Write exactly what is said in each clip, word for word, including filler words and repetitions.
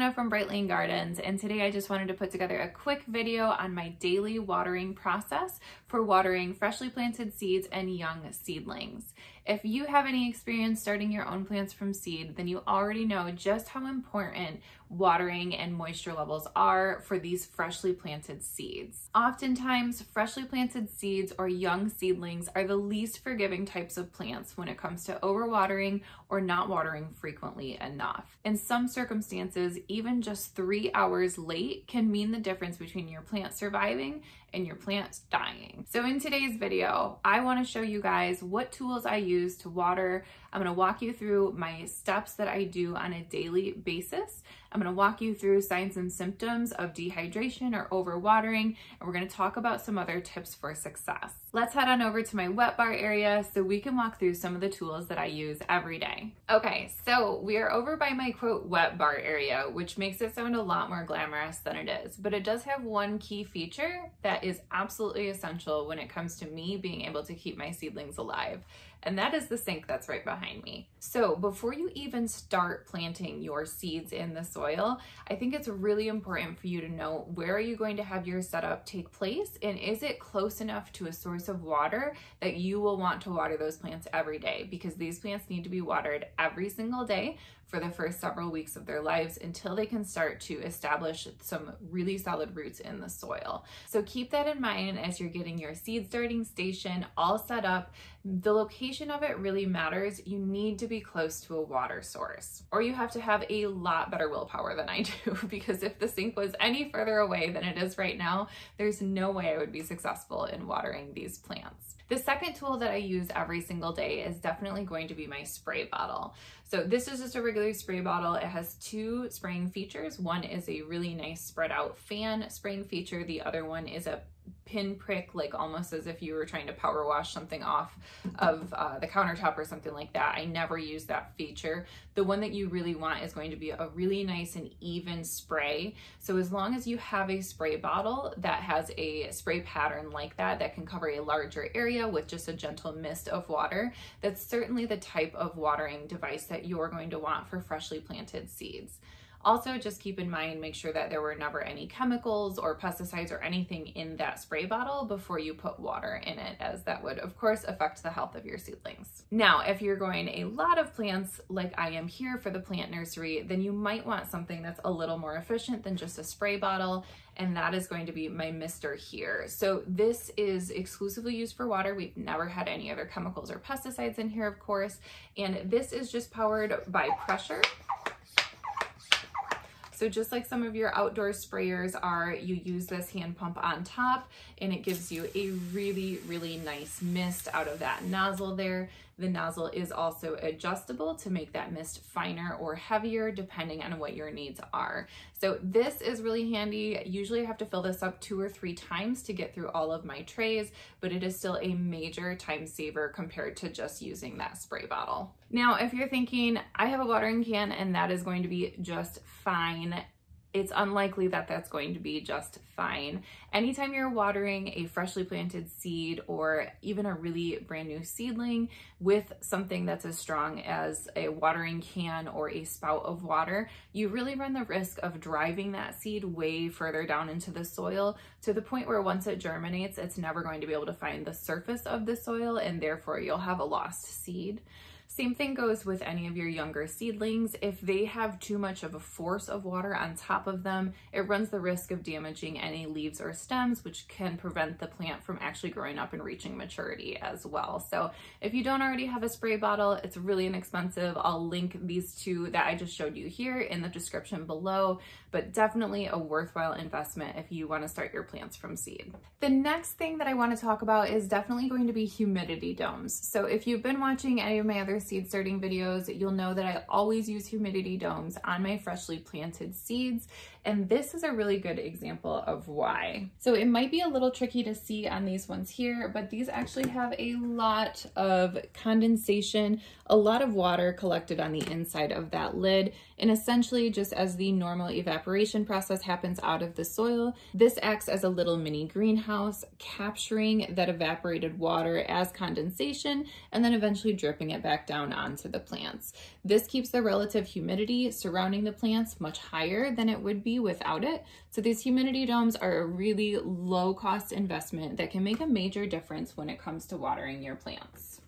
Hannah from Bright Lane Gardens, and today I just wanted to put together a quick video on my daily watering process for watering freshly planted seeds and young seedlings. If you have any experience starting your own plants from seed, then you already know just how important watering and moisture levels are for these freshly planted seeds. Oftentimes, freshly planted seeds or young seedlings are the least forgiving types of plants when it comes to overwatering or not watering frequently enough. In some circumstances, even just three hours late can mean the difference between your plant surviving and your plants dying. So in today's video, I want to show you guys what tools I use to water. I'm going to walk you through my steps that I do on a daily basis. I'm going to walk you through signs and symptoms of dehydration or overwatering, and we're going to talk about some other tips for success. Let's head on over to my wet bar area so we can walk through some of the tools that I use every day. Okay, so we are over by my quote wet bar area, which makes it sound a lot more glamorous than it is, but it does have one key feature that is absolutely essential when it comes to me being able to keep my seedlings alive. And that is the sink that's right behind me. So before you even start planting your seeds in the soil, I think it's really important for you to know where are you going to have your setup take place, and is it close enough to a source of water that you will want to water those plants every day, because these plants need to be watered every single day for the first several weeks of their lives until they can start to establish some really solid roots in the soil. So keep that in mind as you're getting your seed starting station all set up. The location of it really matters. You need to be close to a water source, or you have to have a lot better willpower than I do, because if the sink was any further away than it is right now, there's no way I would be successful in watering these plants. The second tool that I use every single day is definitely going to be my spray bottle. So this is just a regular spray bottle. It has two spraying features. One is a really nice spread out fan spraying feature. The other one is a pinprick, like almost as if you were trying to power wash something off of uh, the countertop or something like that. I never use that feature. The one that you really want is going to be a really nice and even spray. So as long as you have a spray bottle that has a spray pattern like that, that can cover a larger area with just a gentle mist of water, that's certainly the type of watering device that you're going to want for freshly planted seeds. Also, just keep in mind, make sure that there were never any chemicals or pesticides or anything in that spray bottle before you put water in it, as that would, of course, affect the health of your seedlings. Now, if you're growing a lot of plants, like I am here for the plant nursery, then you might want something that's a little more efficient than just a spray bottle, and that is going to be my mister here. So this is exclusively used for water. We've never had any other chemicals or pesticides in here, of course, and this is just powered by pressure. So just like some of your outdoor sprayers are, you use this hand pump on top and it gives you a really, really nice mist out of that nozzle there. The nozzle is also adjustable to make that mist finer or heavier depending on what your needs are. So this is really handy. Usually I have to fill this up two or three times to get through all of my trays, but it is still a major time saver compared to just using that spray bottle. Now, if you're thinking, I have a watering can and that is going to be just fine, it's unlikely that that's going to be just fine. Anytime you're watering a freshly planted seed or even a really brand new seedling with something that's as strong as a watering can or a spout of water, you really run the risk of driving that seed way further down into the soil to the point where once it germinates, it's never going to be able to find the surface of the soil, and therefore you'll have a lost seed. Same thing goes with any of your younger seedlings. If they have too much of a force of water on top of them, it runs the risk of damaging any leaves or stems, which can prevent the plant from actually growing up and reaching maturity as well. So if you don't already have a spray bottle, it's really inexpensive. I'll link these two that I just showed you here in the description below, but definitely a worthwhile investment if you want to start your plants from seed. The next thing that I want to talk about is definitely going to be humidity domes. So if you've been watching any of my other seed starting videos, you'll know that I always use humidity domes on my freshly planted seeds, and this is a really good example of why. So it might be a little tricky to see on these ones here, but these actually have a lot of condensation, a lot of water collected on the inside of that lid, and essentially just as the normal evaporation process happens out of the soil, this acts as a little mini greenhouse, capturing that evaporated water as condensation and then eventually dripping it back down onto the plants. This keeps the relative humidity surrounding the plants much higher than it would be without it. So these humidity domes are a really low cost investment that can make a major difference when it comes to watering your plants.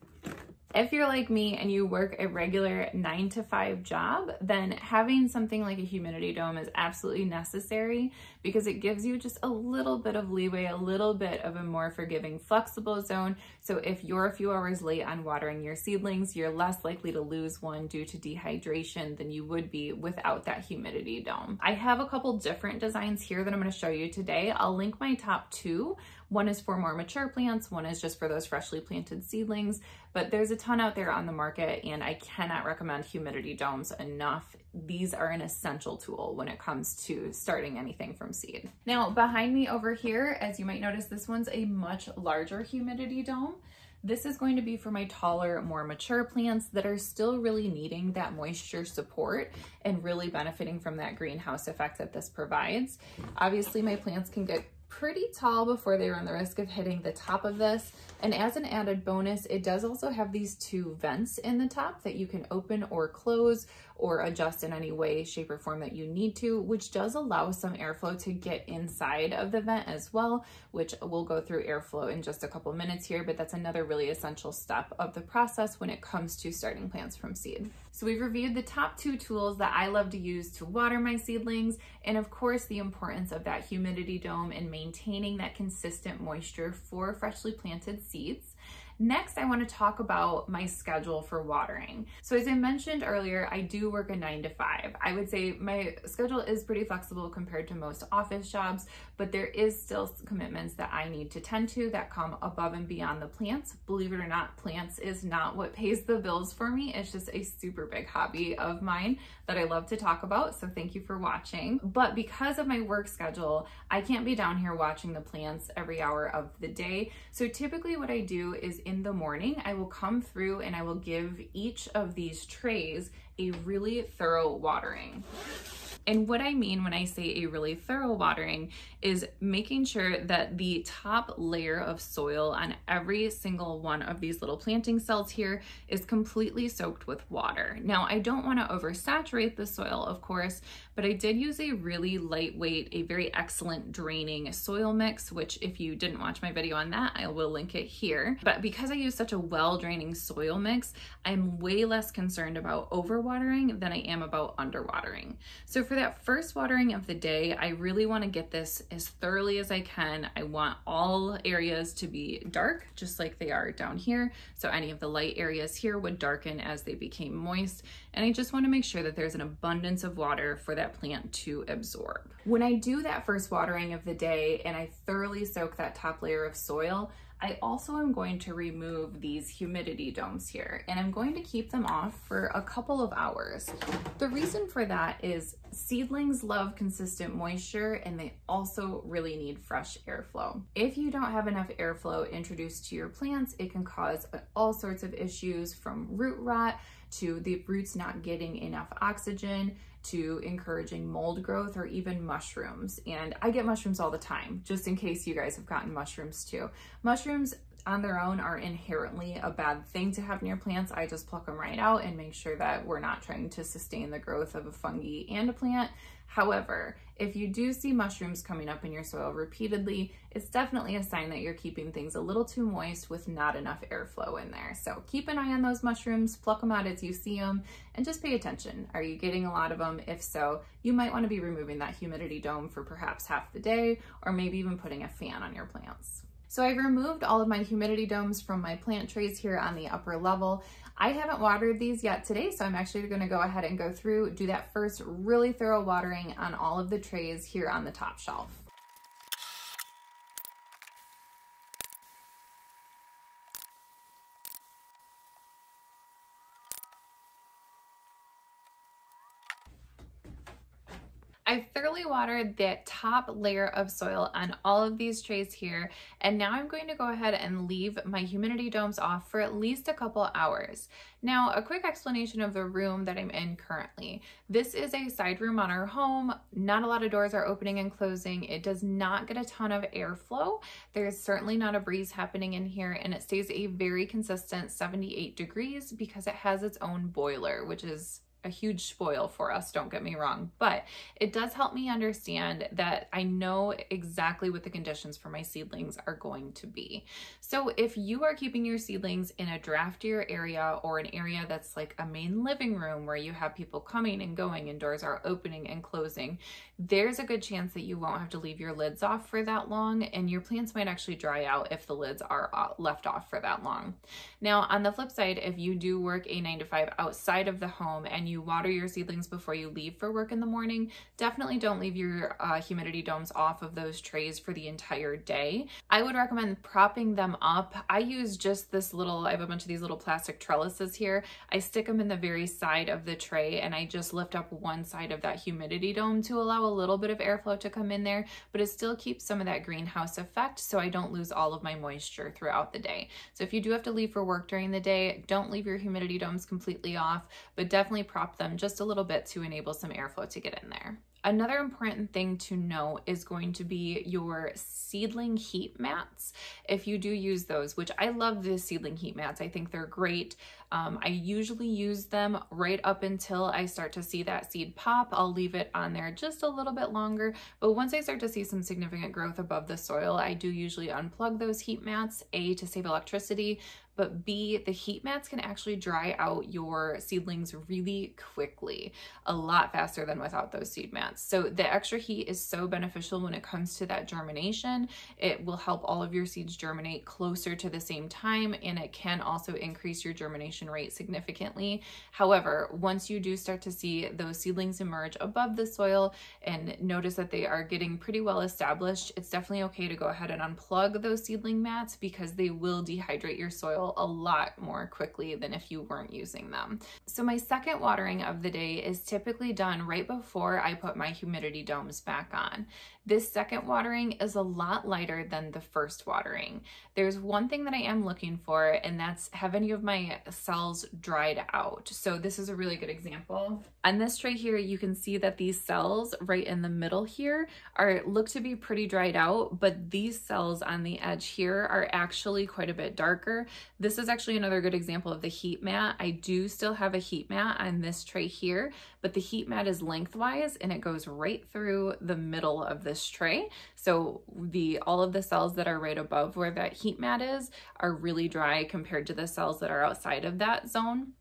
If you're like me and you work a regular nine to five job, then having something like a humidity dome is absolutely necessary because it gives you just a little bit of leeway, a little bit of a more forgiving, flexible zone. So if you're a few hours late on watering your seedlings, you're less likely to lose one due to dehydration than you would be without that humidity dome. I have a couple different designs here that I'm going to show you today. I'll link my top two. One is for more mature plants, one is just for those freshly planted seedlings, but there's a ton out there on the market and I cannot recommend humidity domes enough. These are an essential tool when it comes to starting anything from seed. Now behind me over here, as you might notice, this one's a much larger humidity dome. This is going to be for my taller, more mature plants that are still really needing that moisture support and really benefiting from that greenhouse effect that this provides. Obviously my plants can get pretty tall before they run the risk of hitting the top of this. And as an added bonus, it does also have these two vents in the top that you can open or close or adjust in any way, shape, or form that you need to, which does allow some airflow to get inside of the vent as well, which we'll go through airflow in just a couple minutes here, but that's another really essential step of the process when it comes to starting plants from seed. So we've reviewed the top two tools that I love to use to water my seedlings, and of course the importance of that humidity dome and maintaining that consistent moisture for freshly planted seeds. Next, I want to talk about my schedule for watering. So as I mentioned earlier, I do work a nine to five. I would say my schedule is pretty flexible compared to most office jobs, but there is still commitments that I need to tend to that come above and beyond the plants. Believe it or not, plants is not what pays the bills for me. It's just a super big hobby of mine that I love to talk about. So thank you for watching. But because of my work schedule, I can't be down here watching the plants every hour of the day. So typically what I do is in the morning, I will come through and I will give each of these trays a really thorough watering. And what I mean when I say a really thorough watering is making sure that the top layer of soil on every single one of these little planting cells here is completely soaked with water. Now, I don't want to oversaturate the soil, of course, but I did use a really lightweight, a very excellent draining soil mix, which if you didn't watch my video on that, I will link it here. But because I use such a well-draining soil mix, I'm way less concerned about overwatering than I am about underwatering. So for that first watering of the day, I really want to get this as thoroughly as I can. I want all areas to be dark, just like they are down here. So any of the light areas here would darken as they became moist. And I just want to make sure that there's an abundance of water for that plant to absorb. When I do that first watering of the day and I thoroughly soak that top layer of soil, I also am going to remove these humidity domes here, and I'm going to keep them off for a couple of hours. The reason for that is seedlings love consistent moisture and they also really need fresh airflow. If you don't have enough airflow introduced to your plants, it can cause all sorts of issues, from root rot to the roots not getting enough oxygen, to encouraging mold growth or even mushrooms. And I get mushrooms all the time, just in case you guys have gotten mushrooms too. Mushrooms on their own are inherently a bad thing to have near plants. I just pluck them right out and make sure that we're not trying to sustain the growth of a fungi and a plant. However, if you do see mushrooms coming up in your soil repeatedly, it's definitely a sign that you're keeping things a little too moist with not enough airflow in there. So keep an eye on those mushrooms, pluck them out as you see them, and just pay attention. Are you getting a lot of them? If so, you might want to be removing that humidity dome for perhaps half the day, or maybe even putting a fan on your plants. So I've removed all of my humidity domes from my plant trays here on the upper level. I haven't watered these yet today, so I'm actually gonna go ahead and go through, do that first really thorough watering on all of the trays here on the top shelf. I've thoroughly watered that top layer of soil on all of these trays here, and now I'm going to go ahead and leave my humidity domes off for at least a couple hours. Now, a quick explanation of the room that I'm in currently. This is a side room on our home. Not a lot of doors are opening and closing. It does not get a ton of airflow. There's certainly not a breeze happening in here, and it stays a very consistent seventy-eight degrees because it has its own boiler, which is a huge spoil for us, don't get me wrong, but it does help me understand that I know exactly what the conditions for my seedlings are going to be. So if you are keeping your seedlings in a draftier area or an area that's like a main living room where you have people coming and going and doors are opening and closing, there's a good chance that you won't have to leave your lids off for that long, and your plants might actually dry out if the lids are left off for that long. Now, on the flip side, if you do work a nine to five outside of the home and you water your seedlings before you leave for work in the morning, definitely don't leave your uh, humidity domes off of those trays for the entire day. I would recommend propping them up. I use just this little, I have a bunch of these little plastic trellises here. I stick them in the very side of the tray and I just lift up one side of that humidity dome to allow a little bit of airflow to come in there, but it still keeps some of that greenhouse effect so I don't lose all of my moisture throughout the day. So if you do have to leave for work during the day, don't leave your humidity domes completely off, but definitely prop them just a little bit to enable some airflow to get in there. Another important thing to know is going to be your seedling heat mats, if you do use those, which I love the seedling heat mats. I think they're great. Um, I usually use them right up until I start to see that seed pop. I'll leave it on there just a little bit longer, but once I start to see some significant growth above the soil, I do usually unplug those heat mats, A, to save electricity, but B, the heat mats can actually dry out your seedlings really quickly, a lot faster than without those seed mats. So the extra heat is so beneficial when it comes to that germination. It will help all of your seeds germinate closer to the same time, and it can also increase your germination rate significantly. However, once you do start to see those seedlings emerge above the soil and notice that they are getting pretty well established, it's definitely okay to go ahead and unplug those seedling mats because they will dehydrate your soil a lot more quickly than if you weren't using them. So my second watering of the day is typically done right before I put my humidity domes back on. This second watering is a lot lighter than the first watering. There's one thing that I am looking for, and that's have any of my cells dried out. So this is a really good example. On this tray here, you can see that these cells right in the middle here are look to be pretty dried out, but these cells on the edge here are actually quite a bit darker. This is actually another good example of the heat mat. I do still have a heat mat on this tray here, but the heat mat is lengthwise and it goes right through the middle of this tray. So the all of the cells that are right above where that heat mat is are really dry compared to the cells that are outside of that zone.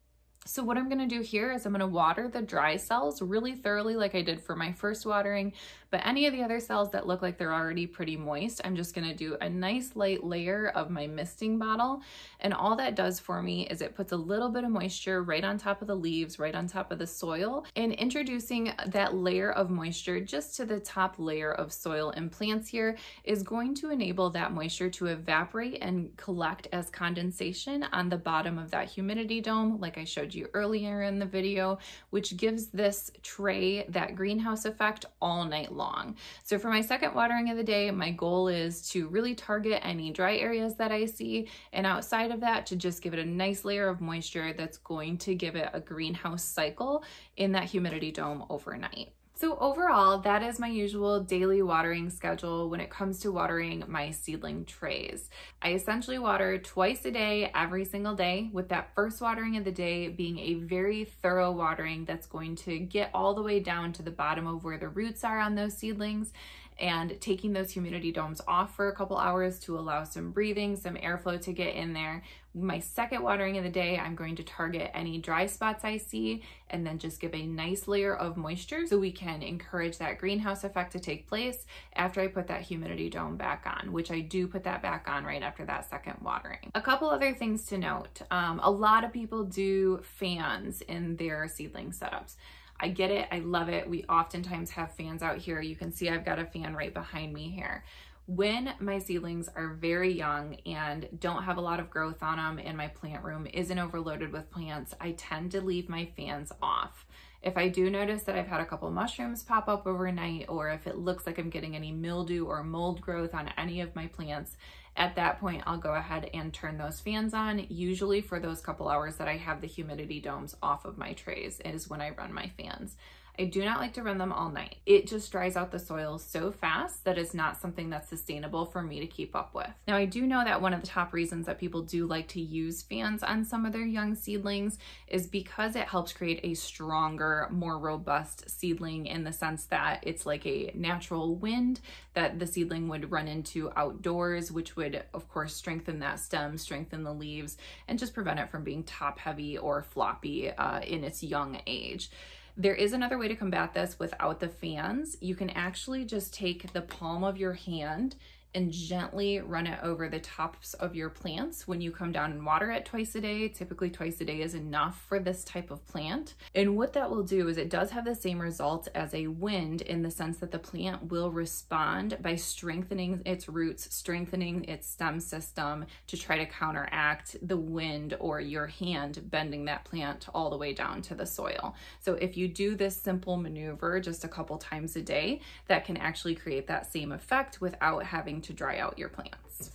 So what I'm going to do here is I'm going to water the dry cells really thoroughly like I did for my first watering, but any of the other cells that look like they're already pretty moist, I'm just going to do a nice light layer of my misting bottle. And all that does for me is it puts a little bit of moisture right on top of the leaves, right on top of the soil, and introducing that layer of moisture just to the top layer of soil and plants here is going to enable that moisture to evaporate and collect as condensation on the bottom of that humidity dome like I showed you earlier in the video, which gives this tray that greenhouse effect all night long. So for my second watering of the day, my goal is to really target any dry areas that I see, and outside of that to just give it a nice layer of moisture that's going to give it a greenhouse cycle in that humidity dome overnight. So overall, that is my usual daily watering schedule when it comes to watering my seedling trays. I essentially water twice a day, every single day, with that first watering of the day being a very thorough watering that's going to get all the way down to the bottom of where the roots are on those seedlings, and taking those humidity domes off for a couple hours to allow some breathing, some airflow to get in there. My second watering of the day, I'm going to target any dry spots I see and then just give a nice layer of moisture so we can encourage that greenhouse effect to take place after I put that humidity dome back on, which I do put that back on right after that second watering. A couple other things to note. Um, a lot of people do fans in their seedling setups. I get it, I love it. We oftentimes have fans out here. You can see I've got a fan right behind me here. When my seedlings are very young and don't have a lot of growth on them and my plant room isn't overloaded with plants, I tend to leave my fans off. If I do notice that I've had a couple mushrooms pop up overnight, or if it looks like I'm getting any mildew or mold growth on any of my plants, at that point, I'll go ahead and turn those fans on. Usually for those couple hours that I have the humidity domes off of my trays is when I run my fans. I do not like to run them all night. It just dries out the soil so fast that it's not something that's sustainable for me to keep up with. Now, I do know that one of the top reasons that people do like to use fans on some of their young seedlings is because it helps create a stronger, more robust seedling, in the sense that it's like a natural wind that the seedling would run into outdoors, which would, of course, strengthen that stem, strengthen the leaves, and just prevent it from being top-heavy or floppy uh, in its young age. There is another way to combat this without the fans. You can actually just take the palm of your hand and gently run it over the tops of your plants when you come down and water it twice a day. Typically twice a day is enough for this type of plant. And what that will do is it does have the same result as a wind, in the sense that the plant will respond by strengthening its roots, strengthening its stem system to try to counteract the wind or your hand bending that plant all the way down to the soil. So if you do this simple maneuver just a couple times a day, that can actually create that same effect without having to dry out your plants.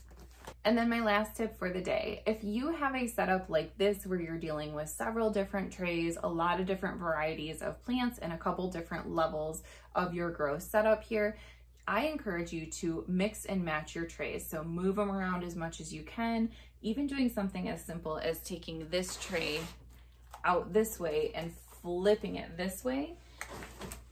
And then my last tip for the day, if you have a setup like this where you're dealing with several different trays, a lot of different varieties of plants, and a couple different levels of your grow setup here, I encourage you to mix and match your trays. So move them around as much as you can, even doing something as simple as taking this tray out this way and flipping it this way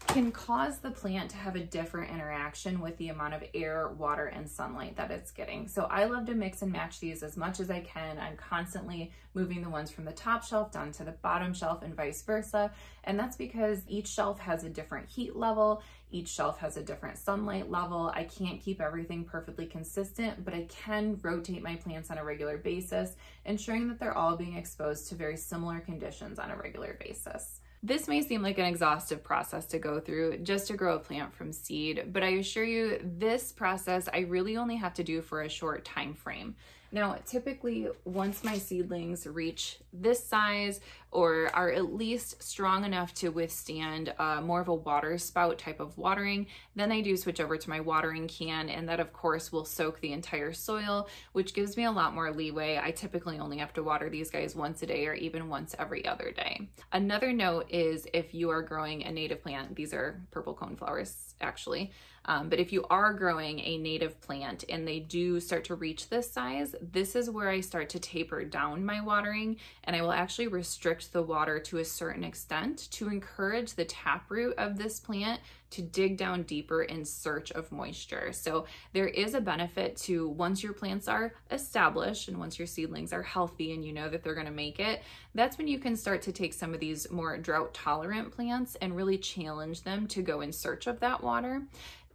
can cause the plant to have a different interaction with the amount of air, water, and sunlight that it's getting. So I love to mix and match these as much as I can. I'm constantly moving the ones from the top shelf down to the bottom shelf and vice versa. And that's because each shelf has a different heat level. Each shelf has a different sunlight level. I can't keep everything perfectly consistent, but I can rotate my plants on a regular basis, ensuring that they're all being exposed to very similar conditions on a regular basis. This may seem like an exhaustive process to go through just to grow a plant from seed, but I assure you this process I really only have to do for a short time frame. Now, typically once my seedlings reach this size, or are at least strong enough to withstand uh, more of a water spout type of watering, then I do switch over to my watering can, and that of course will soak the entire soil, which gives me a lot more leeway. I typically only have to water these guys once a day, or even once every other day. Another note is if you are growing a native plant, these are purple coneflowers actually, Um, but if you are growing a native plant and they do start to reach this size, this is where I start to taper down my watering, and I will actually restrict the water to a certain extent to encourage the taproot of this plant to dig down deeper in search of moisture. So there is a benefit to, once your plants are established and once your seedlings are healthy and you know that they're gonna make it, that's when you can start to take some of these more drought tolerant plants and really challenge them to go in search of that water.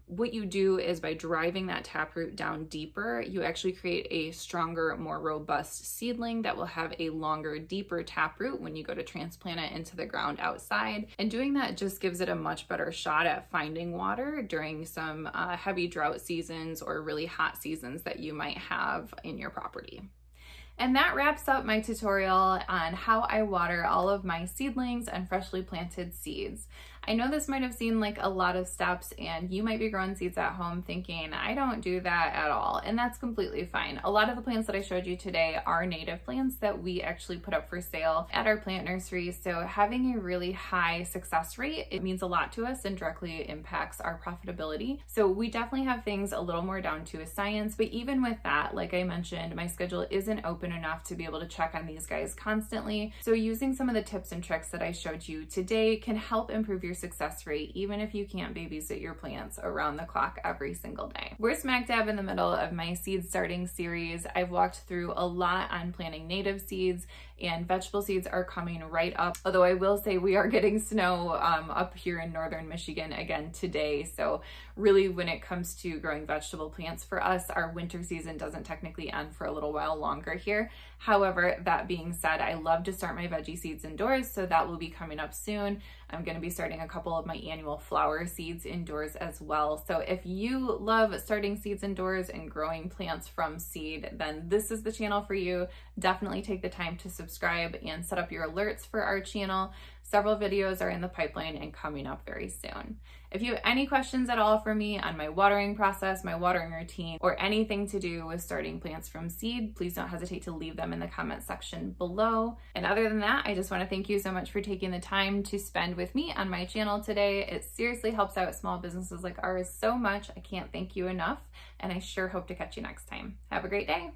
What you do is, by driving that taproot down deeper, you actually create a stronger, more robust seedling that will have a longer, deeper taproot when you go to transplant it into the ground outside. And doing that just gives it a much better shot at finding water during some uh, heavy drought seasons or really hot seasons that you might have in your property. And that wraps up my tutorial on how I water all of my seedlings and freshly planted seeds. I know this might have seemed like a lot of steps, and you might be growing seeds at home thinking, I don't do that at all, and that's completely fine. A lot of the plants that I showed you today are native plants that we actually put up for sale at our plant nursery, so having a really high success rate, it means a lot to us and directly impacts our profitability. So we definitely have things a little more down to a science, but even with that, like I mentioned, my schedule isn't open enough to be able to check on these guys constantly, so using some of the tips and tricks that I showed you today can help improve your success rate, even if you can't babysit your plants around the clock every single day. We're smack dab in the middle of my seed starting series. I've walked through a lot on planting native seeds, and vegetable seeds are coming right up, although I will say we are getting snow um, up here in northern Michigan again today. So really, when it comes to growing vegetable plants for us, our winter season doesn't technically end for a little while longer here. However, that being said, I love to start my veggie seeds indoors, so that will be coming up soon. I'm going to be starting a a couple of my annual flower seeds indoors as well. So if you love starting seeds indoors and growing plants from seed, then this is the channel for you. Definitely take the time to subscribe and set up your alerts for our channel. Several videos are in the pipeline and coming up very soon. If you have any questions at all for me on my watering process, my watering routine, or anything to do with starting plants from seed, please don't hesitate to leave them in the comment section below. And other than that, I just want to thank you so much for taking the time to spend with me on my channel today. It seriously helps out small businesses like ours so much. I can't thank you enough, and I sure hope to catch you next time. Have a great day.